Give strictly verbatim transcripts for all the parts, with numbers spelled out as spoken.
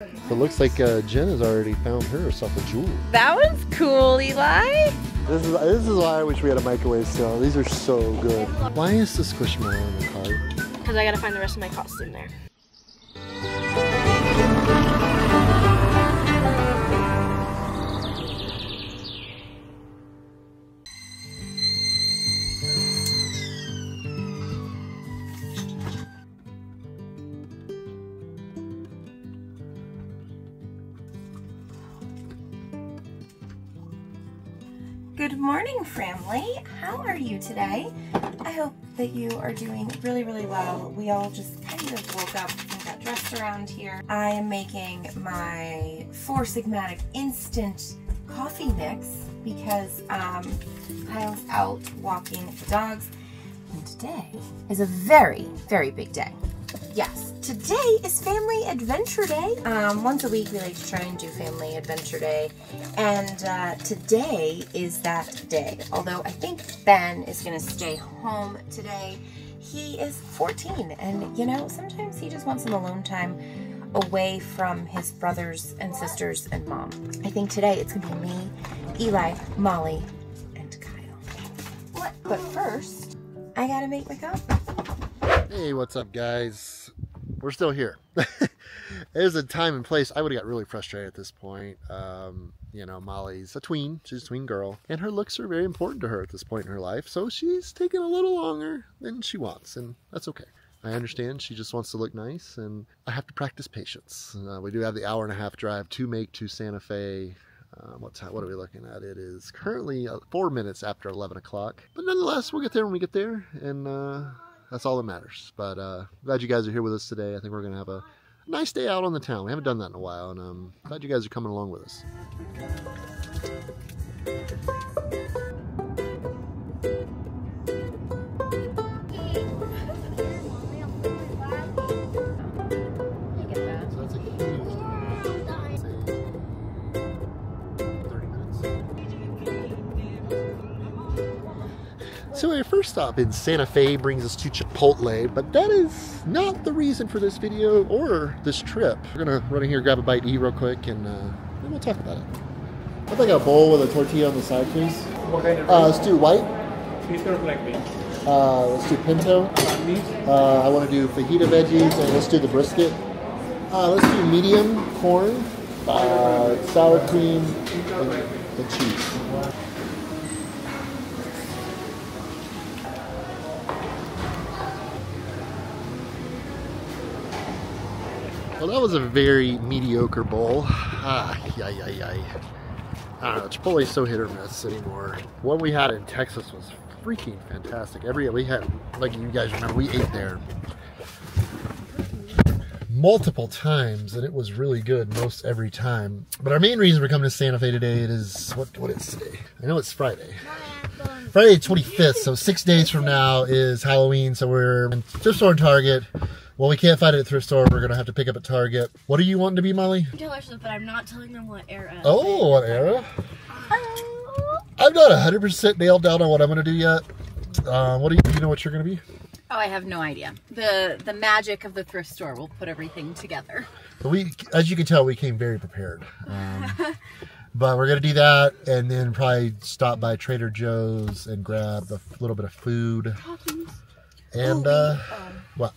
So it looks like uh, Jen has already found herself a jewel. That one's cool, Eli. This is this is why I wish we had a microwave still. These are so good. Why is the squishmallow on the card? Because I gotta find the rest of my costume there. Good morning, family. How are you today? I hope that you are doing really, really well. We all just kind of woke up and got dressed around here. I am making my Four Sigmatic instant coffee mix because um, Kyle's out walking the dogs. And today is a very, very big day. Yes, today is Family Adventure Day. Um, once a week we like to try and do Family Adventure Day, and uh, today is that day. Although I think Ben is gonna stay home today. He is fourteen, and you know, sometimes he just wants some alone time away from his brothers and sisters and mom. I think today it's gonna be me, Eli, Molly, and Kyle. But first, I gotta make my coffee. Hey, what's up, guys? We're still here. There's a time and place. I would have got really frustrated at this point. Um, you know, Molly's a tween. She's a tween girl. And her looks are very important to her at this point in her life. So she's taking a little longer than she wants. And that's okay. I understand she just wants to look nice. And I have to practice patience. Uh, we do have the hour and a half drive to make to Santa Fe. Um, what time? What are we looking at? It is currently four minutes after eleven o'clock. But nonetheless, we'll get there when we get there. And, uh... that's all that matters. But uh, glad you guys are here with us today. I think we're going to have a nice day out on the town. We haven't done that in a while, and um, glad you guys are coming along with us. So that's a huge So our first stop in Santa Fe brings us to Chipotle, but that is not the reason for this video or this trip. We're gonna run in here, grab a bite to eat real quick, and uh, then we'll talk about it. I'd like a bowl with a tortilla on the side, please. What kind of uh, let's do white. Pinto or black beans? Uh, let's do pinto. Uh, I want to do fajita veggies, and let's do the brisket. Uh, let's do medium corn, uh, sour cream, and, and cheese. Well, that was a very mediocre bowl. Ah, yeah, yeah, yeah. I don't know, Chipotle's so hit or miss anymore. What we had in Texas was freaking fantastic. Every we had, like you guys remember, we ate there multiple times, and it was really good most every time. But our main reason we're coming to Santa Fe today, it is, what, what is today? I know it's Friday. Friday the twenty-fifth, so six days from now is Halloween, so we're in thrift store and Target. Well, we can't find it at thrift store. We're going to have to pick up at Target. What are you wanting to be, Molly? Tell her stuff, but I'm not telling them what era. Oh, what era? Oh. I'm not one hundred percent nailed down on what I'm going to do yet. Uh, what do you, do you know what you're going to be? Oh, I have no idea. The the magic of the thrift store will put everything together. But we, as you can tell, we came very prepared. Um, but we're going to do that and then probably stop by Trader Joe's and grab a little bit of food. Talkies. And, oh, uh, um, what?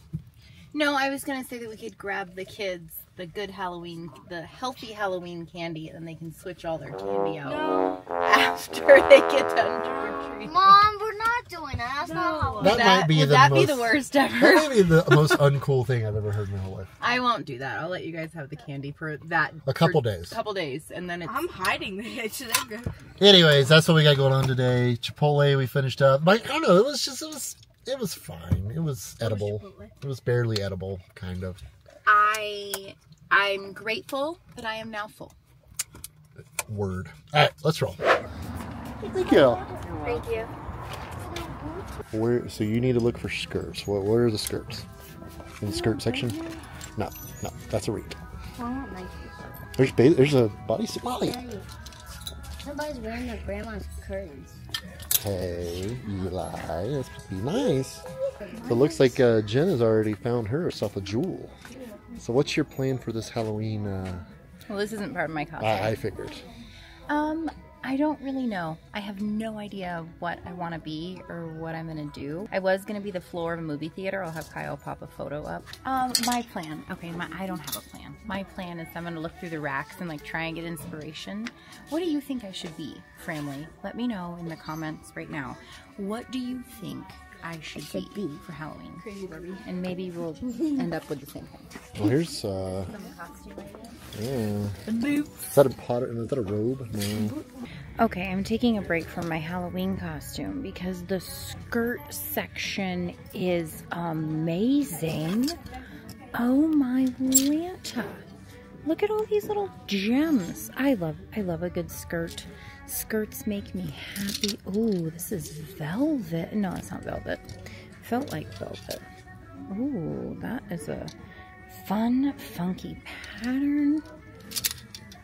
No, I was going to say that we could grab the kids the good Halloween, the healthy Halloween candy, and they can switch all their candy out no. after they get done trick-or-treating. Mom, we're not doing that. That's no. not Halloween. That, that might be, would the, that most, be the worst ever. That might be the most uncool thing I've ever heard in my whole life. I won't do that. I'll let you guys have the candy for that. A couple days. A couple days, and then it's... I'm hiding it. Anyways, that's what we got going on today. Chipotle, we finished up. Like, I don't know, it was just... It was, It was fine. It was edible. It was barely edible, kind of. I, I'm grateful that I am now full. Word. All right, let's roll. Thank you. Thank you. Where? So you need to look for skirts. What? What are the skirts? In the skirt section? No, no. That's a reek. There's ba there's a body Molly. Somebody's wearing their grandma's curtains. Hey, Eli, that's pretty nice. So it looks like uh, Jen has already found herself a jewel. So what's your plan for this Halloween? Uh, well, this isn't part of my costume. I, I figured. Um, I don't really know. I have no idea what I want to be or what I'm going to do. I was going to be the floor of a movie theater. I'll have Kyle pop a photo up. Um, my plan. Okay, my, I don't have a plan. My plan is I'm going to look through the racks and like try and get inspiration. What do you think I should be, family? Let me know in the comments right now. What do you think I should, I should be, be for Halloween? Crazy Barbie. And maybe we'll end up with the same thing. Well, here's uh. Yeah. The boots. Is that a pot? Is that a robe? No. Okay, I'm taking a break from my Halloween costume because the skirt section is amazing. Oh my Lanta! Look at all these little gems. I love, I love a good skirt. Skirts make me happy. Ooh, this is velvet. No, it's not velvet. Felt like velvet. Ooh, that is a fun, funky pattern.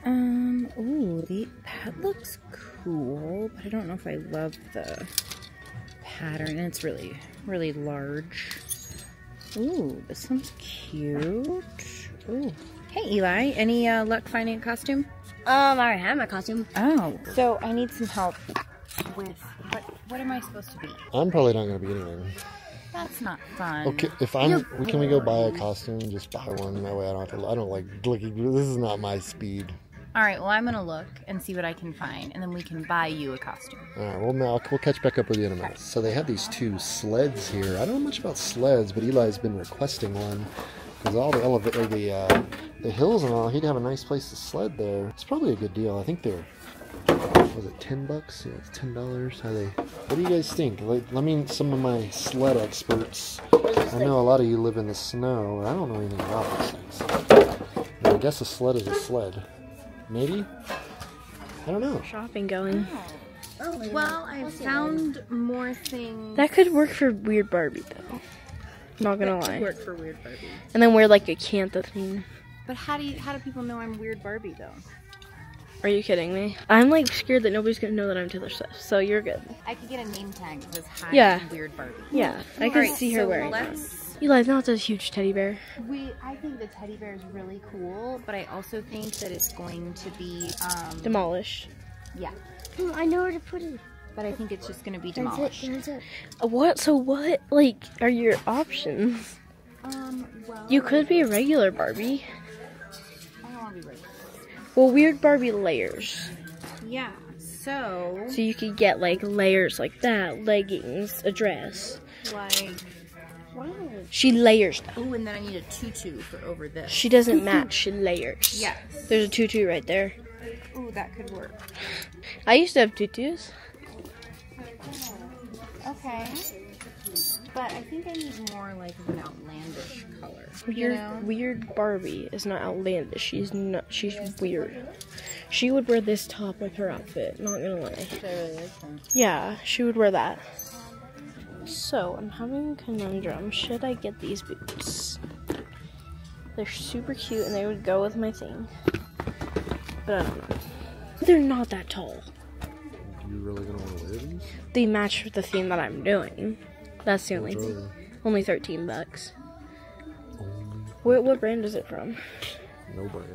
Um, ooh, the, that looks cool, but I don't know if I love the pattern. It's really, really large. Ooh, this one's cute. Ooh. Hey, Eli, any uh, luck finding a costume? Um, I already have my costume. Oh. So I need some help with what? What am I supposed to be? I'm probably not going to be anything. That's not fun. Okay, if I'm, You're can we go buy a costume? Just buy one. That way I don't have to. I don't like looking. This is not my speed. All right. Well, I'm going to look and see what I can find, and then we can buy you a costume. All right. Well, now we'll catch back up with you in a minute. So they have these two sleds here. I don't know much about sleds, but Eli's been requesting one because all the elevator, the. Uh, The hills and all, he'd have a nice place to sled there. It's probably a good deal. I think they're, was it ten bucks? Yeah, it's ten dollars. How they, what do you guys think? Like, let me, some of my sled experts. I know a lot of you live in the snow. I don't know anything about these things. But I guess a sled is a sled. Maybe? I don't know. Shopping going. Oh. Well, I found more things. That could work for Weird Barbie, though. Not gonna lie. That could work for Weird Barbie. And then wear like a cantha thing. But how do you, how do people know I'm Weird Barbie though? Are you kidding me? I'm like scared that nobody's gonna know that I'm Taylor Swift. So you're good. I could get a name tag that says hi, yeah. Weird Barbie. Yeah, I can right, see her so wearing that. Eli, now it's a huge teddy bear. We, I think the teddy bear is really cool, but I also think that it's going to be um, demolished. Yeah. Mm, I know where to put it. But I think it's just gonna be demolished. That's it, that's it. What? So what? Like, are your options? Um. Well, you could be a regular Barbie. Well, Weird Barbie layers. Yeah, so... So you could get, like, layers like that, leggings, a dress. Like... Wow. She layers them. Oh, and then I need a tutu for over this. She doesn't match, she layers. Yes. There's a tutu right there. Ooh, that could work. I used to have tutus. Okay. But I think I need more, like, of an outlandish color. Weird, know? Weird Barbie is not outlandish. She's not. She's weird. She would wear this top with her outfit. Not gonna lie. Yeah, she would wear that. So I'm having a conundrum. Should I get these boots? They're super cute and they would go with my thing. But I don't know. They're not that tall. You really gonna want to wear these? They match with the theme that I'm doing. That's the only thing. Only thirteen bucks. What, what brand is it from? No brand.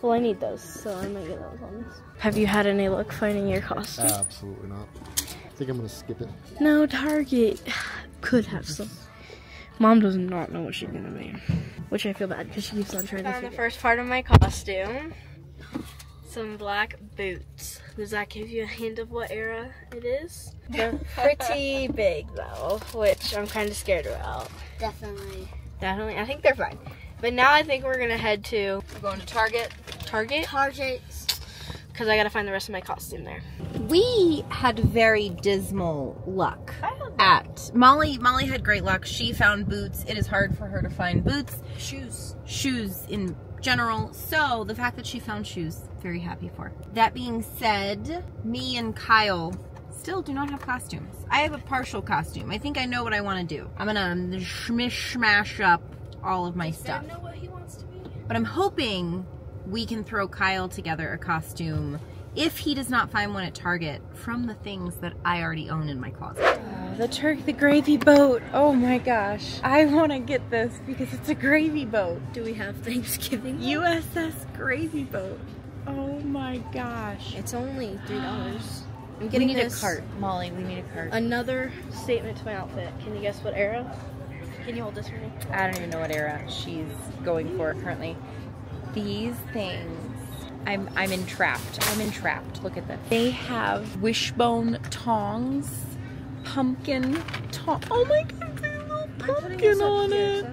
Well, I need those, so I might get those ones. Have you had any luck finding your costume? Absolutely not. I think I'm gonna skip it. No, Target could have some. Mom does not know what she's gonna make, which I feel bad because she keeps on trying to. I found the first part of my costume. Some black boots. Does that give you a hint of what era it is? They're pretty big though, which I'm kind of scared about. Definitely. Definitely. I think they're fine. But now I think we're gonna head to, we're going to Target. Target? Target. Because I gotta find the rest of my costume there. We had very dismal luck at Molly. Molly had great luck. She found boots. It is hard for her to find boots. Shoes. Shoes in general. So the fact that she found shoes, very happy for. That being said, me and Kyle still do not have costumes. I have a partial costume. I think I know what I want to do. I'm gonna shmish smash up all of my stuff. I know what he wants to be. But I'm hoping we can throw Kyle together a costume if he does not find one at Target, from the things that I already own in my closet. Uh, the turkey, the gravy boat. Oh my gosh. I want to get this because it's a gravy boat. Do we have Thanksgiving? U S S Gravy Boat. Oh my gosh. It's only three dollars. I'm getting we need this. a cart, Molly. We need a cart. Another statement to my outfit. Can you guess what era? Can you hold this for me? I don't even know what era she's going for currently. These things. I'm I'm entrapped. I'm entrapped. Look at this. They have wishbone tongs, pumpkin tong. Oh my god, there's a little pumpkin on it.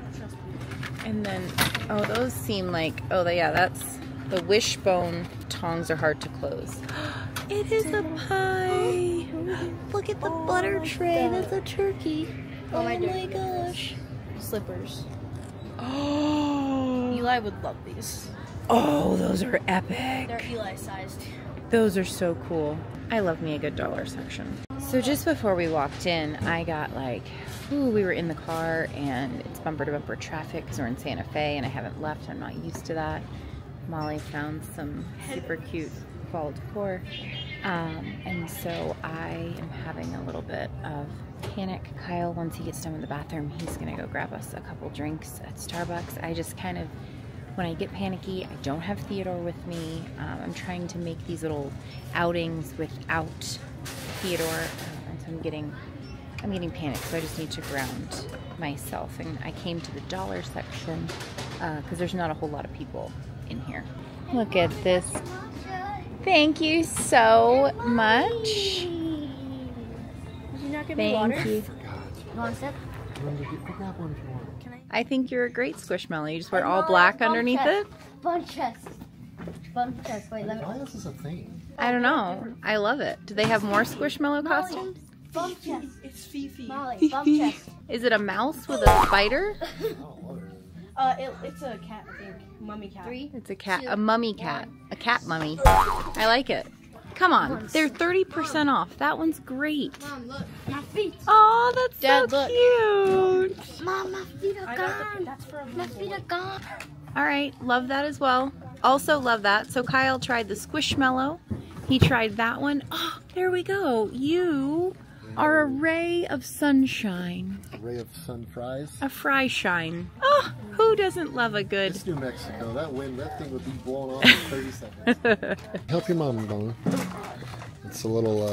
And then, oh, those seem like, oh yeah, that's the wishbone tongs are hard to close. It is a pie. Look at the oh butter tray. God. That's a turkey. Oh, oh my gosh. gosh. Slippers. Oh. Eli would love these. Oh, those are epic. They're Eli sized. Those are so cool. I love me a good dollar section. So just before we walked in, I got like, ooh, we were in the car and it's bumper to bumper traffic because we're in Santa Fe and I haven't left. I'm not used to that. Molly found some super cute fall decor. Um, and so I am having a little bit of panic. Kyle, once he gets done with the bathroom, he's gonna go grab us a couple drinks at Starbucks. I just kind of, when I get panicky, I don't have Theodore with me. Um, I'm trying to make these little outings without Theodore, uh, and so I'm getting, I'm getting panicked. So I just need to ground myself. And I came to the dollar section uh, because there's not a whole lot of people in here. Look at this. Thank you so much. Did you not give me water? Thank you. You want a sip? I think you're a great Squishmallow. You just wear all black underneath it? Bun chest. Bun chest. Wait, let me. Why is this a thing? I don't know. I love it. Do they have more Squishmallow costumes? Bun chest. It's Fifi. Molly, bun chest. Is it a mouse with a spider? Uh, it, it's a cat, I think. Mummy cat. Three, it's a cat. Two, a mummy cat. One. A cat mummy. I like it. Come on. They're thirty percent off. That one's great. Mom, look. My feet. Oh, that's Dad, so look. cute. Mom, my feet are gone. That's for a my feet are gone. All right. Love that as well. Also love that. So Kyle tried the Squishmallow. He tried that one. Oh, there we go. You are a ray of sunshine. A ray of sun fries. A fry shine. Oh, who doesn't love a good... It's New Mexico. That wind, that thing would be blown off in thirty seconds. Help your mom, Donna. It's a little,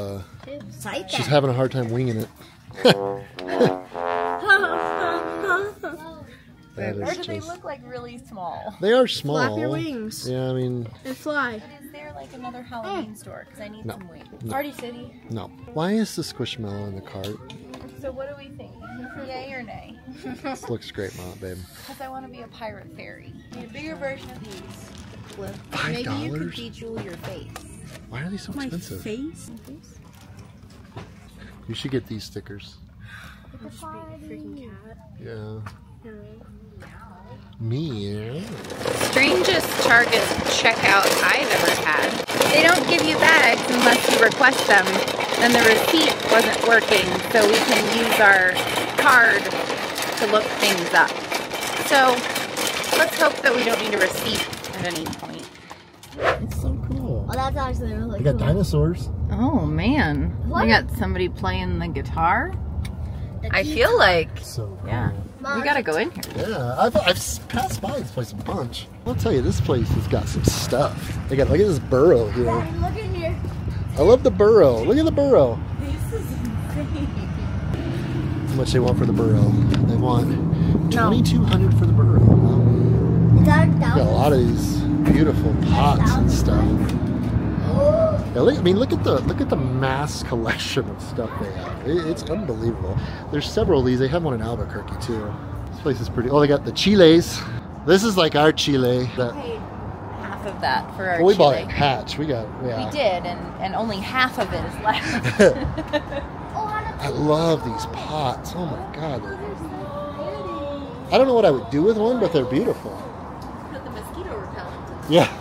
uh... she's having a hard time winging it. That is or do just... they look like really small? They are small. Flap your wings. Yeah, I mean... and fly. But is there like another Halloween mm. store? Because I need no. some wings. No. Party City? No. Why is the Squishmallow in the cart? So what do we think? Yay or nay? This looks great, Mom, babe. Because I want to be a pirate fairy. Need a bigger version of these. Flip. Five Maybe dollars? you could bejewel your face. Why are they so My expensive? Face? My face? You should get these stickers. It could just be a freaking cat. Yeah. Yeah. Me. Strangest Target checkout I've ever had. They don't give you bags unless you request them, and the receipt wasn't working, so we can use our card to look things up. So let's hope that we don't need a receipt at any point. That's so cool. Oh, that's actually really cool. They got dinosaurs. Oh man. What? We got somebody playing the guitar. I feel like, so cool. yeah, Mom, we gotta go in here. Yeah, I've, I've passed by this place a bunch. I'll tell you, this place has got some stuff. They got, look at this burrow here. Daddy, look in here. I love the burrow. Look at the burrow. This is insane. How much they want for the burrow? They want no. twenty-two hundred dollars for the burrow. Wow. Dad, got a lot of these beautiful pots and stuff. Yeah, look, I mean, look at the look at the mass collection of stuff they have. It, it's unbelievable. There's several of these. They have one in Albuquerque too. This place is pretty. Oh, they got the chiles. This is like our chile. That, we paid half of that for our. Well, we chile. bought it at Hatch. We got. Yeah. We did, and and only half of it is left. I love these pots. Oh my god. I don't know what I would do with one, but they're beautiful. Put the mosquito repellent. Yeah.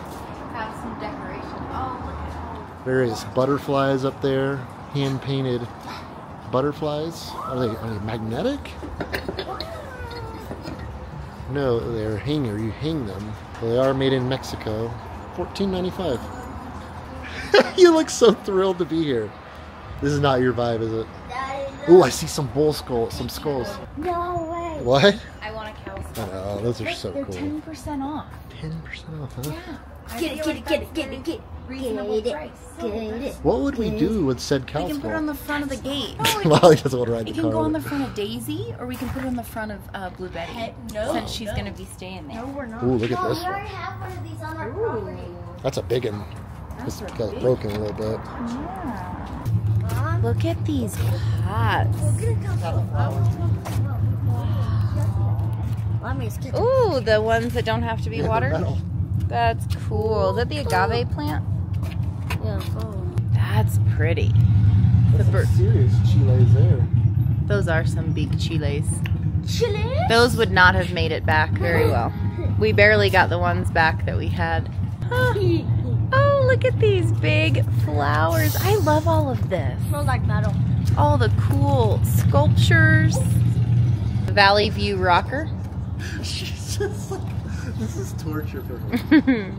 Various butterflies up there, hand-painted butterflies. Are they, are they magnetic? No, they're hanger. You hang them. Well, they are made in Mexico. fourteen ninety-five. You look so thrilled to be here. This is not your vibe, is it? Oh, I see some bull skull, some skulls. No way. What? I want a cow skull. Oh, those are so cool. They're ten percent off. ten percent off, huh? Yeah. Get it, get it, get it, get it, get it. Reasonable price. Get it. What would we do with said cow skull? We can put it on the front of the gate. Molly doesn't want to ride the car. It can go on the front of Daisy, or we can put it on the front of uh, Blue Betty. No. Since she's going to be staying there. No, we're not. Ooh, look at this one. We already have one of these on our property. That's a big one. It's got broken a little bit. Yeah. Look at these pots. Ooh, the ones that don't have to be yeah, watered. That's cool. Is that the agave plant? Yeah. Oh. That's pretty. That's the some serious chiles there. Those are some big chiles. Chiles? Those would not have made it back very well. We barely got the ones back that we had. Huh. Oh, look at these big flowers. I love all of this. It smells like metal. All the cool sculptures. Valley View Rocker. She's just like, this is torture for her.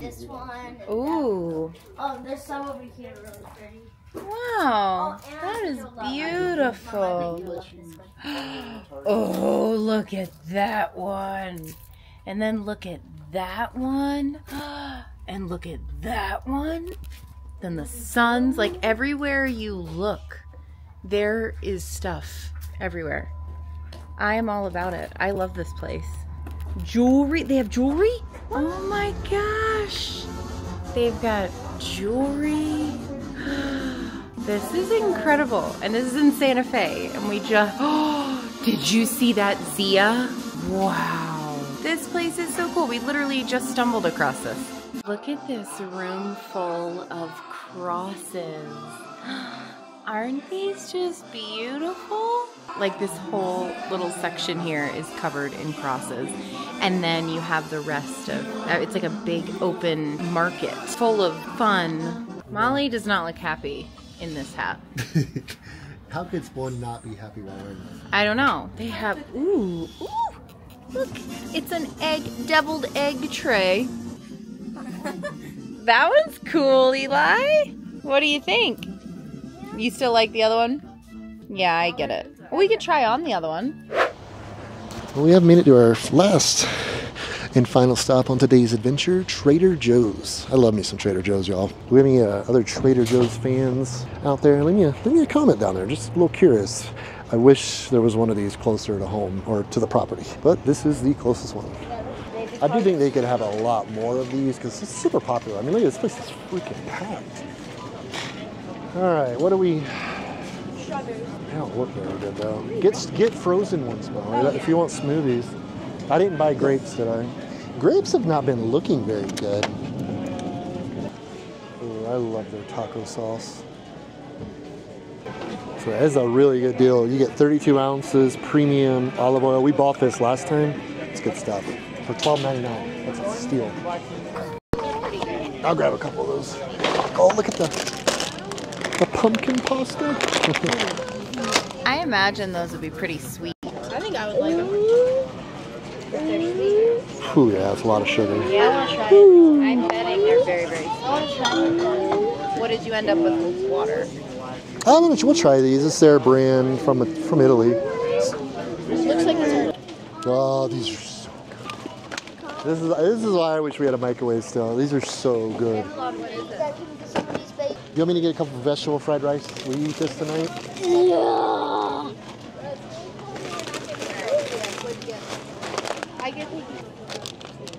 This one. Ooh. Oh, there's some over here really pretty. Wow, oh, that is beautiful. Oh, look at that one. And then look at that one. And look at that one. Then the sun's like everywhere you look, there is stuff everywhere. I am all about it. I love this place. Jewelry, they have jewelry? Oh my gosh. They've got jewelry. This is incredible. And this is in Santa Fe. And we just, oh, did you see that, Zia? Wow. This place is so cool. We literally just stumbled across this. Look at this room full of crosses. Aren't these just beautiful? Like this whole little section here is covered in crosses. And then you have the rest of, it's like a big open market full of fun. Molly does not look happy in this hat. How could one not be happy while wearing this? I don't know. They have, ooh, ooh, look. It's an egg, deviled egg tray. That one's cool, Eli. What do you think? You still like the other one? Yeah, I get it. Well, we could try on the other one. Well, we have made it to our last and final stop on today's adventure, Trader Joe's. I love me some Trader Joe's, y'all. Do we have any uh, other Trader Joe's fans out there? Leave me, a, leave me a comment down there. Just a little curious. I wish there was one of these closer to home or to the property, but this is the closest one. I do think they could have a lot more of these because it's super popular. I mean, look at this place, is freaking packed. All right, what do we? Strawberries. They don't look very good though. Get get frozen ones, though, oh, yeah. If you want smoothies. I didn't buy grapes, did I? Grapes have not been looking very good. Ooh, I love their taco sauce. So that is a really good deal. You get thirty-two ounces premium olive oil. We bought this last time. It's good stuff. For twelve ninety-nine, that's a steal. I'll grab a couple of those. Oh, look at the, the pumpkin pasta. I imagine those would be pretty sweet. I think I would like them. Ooh, yeah, that's a lot of sugar. Yeah, I want to try them. I'm betting they're very, very sweet. I want to try them. What did you end up with with water? I don't know, we'll try these. It's their brand from, from Italy. It looks like this. Oh, these are This is this is why I wish we had a microwave still. These are so good. You want me to get a couple of vegetable fried rice? Will you eat this tonight? Yeah.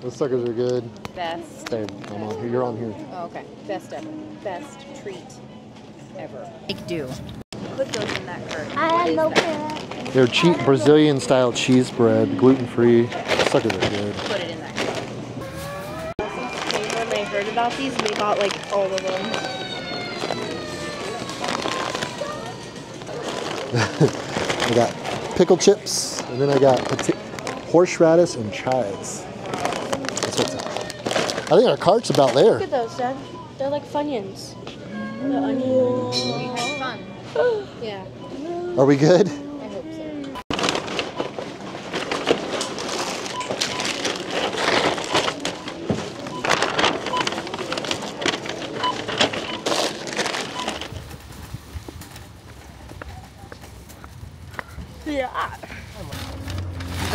Those suckers are good. Best. Babe, I'm on here. You're on here. Oh, okay. Best ever. Best treat ever. Make do. Put those in that cart. I love that. They're cheap Brazilian style cheese bread, gluten free. Suckers are good. Put it in. I heard about these, we got like all of them. I got pickle chips, and then I got horseradish and chives. That's what's up. I think our cart's about there. Look at those, Dad. They're like Funyuns. The onion. We had fun. Yeah. Are we good? I hope so.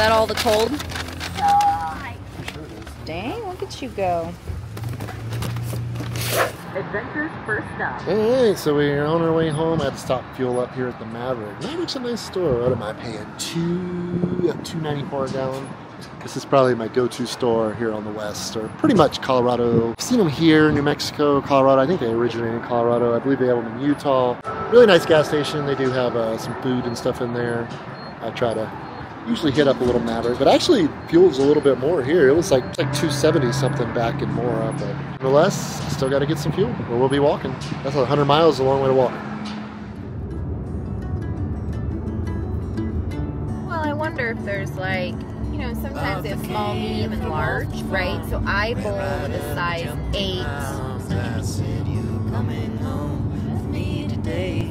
that all the cold? Dang, look at you go. Adventures first stop. Hey, so we're on our way home. I had to stop fuel up here at the Maverick. Maverick's a nice store. What am I paying? two ninety-four a gallon. This is probably my go-to store here on the West, or pretty much Colorado. I've seen them here, New Mexico, Colorado. I think they originated in Colorado. I believe they have them in Utah. Really nice gas station. They do have uh, some food and stuff in there. I try to usually hit up a little Maverick, but actually fuel's a little bit more here. It was like like two seventy something back in Mora, but nonetheless, still got to get some fuel or we'll be walking. That's one hundred miles, a long way to walk. Well, I wonder if there's like, you know, sometimes they have small, medium, and large, right? So I bowl with a size eight. I said you coming home with me today.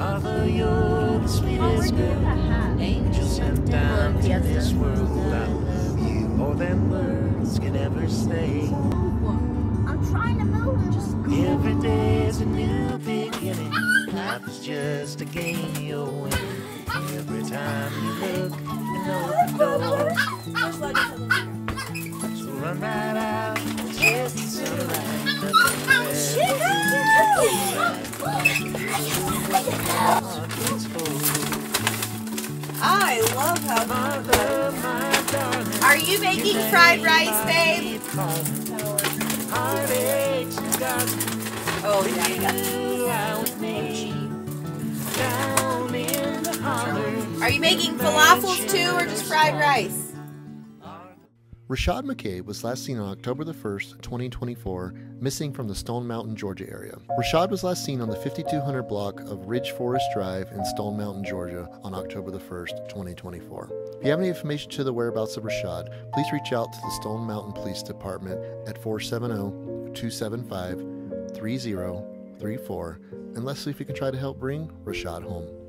Mother, you're the sweetest girl, angels have down to this world. I love you more than words can ever say. I'm trying to move, just go. Every day's a new beginning. Life is just a game you're winning. Every time you look, you know the door. So run right out, chase the sunlight. I love how mother, my darling. Are you making you fried rice, babe? Oh, yeah, yeah. Are you making falafels too, or just fried rice? Rashad McCabe was last seen on October the first, twenty twenty-four, missing from the Stone Mountain, Georgia area. Rashad was last seen on the fifty-two hundred block of Ridge Forest Drive in Stone Mountain, Georgia on October the first, twenty twenty-four. If you have any information to the whereabouts of Rashad, please reach out to the Stone Mountain Police Department at four seven zero, two seven five, three zero three four and let's see if we can try to help bring Rashad home.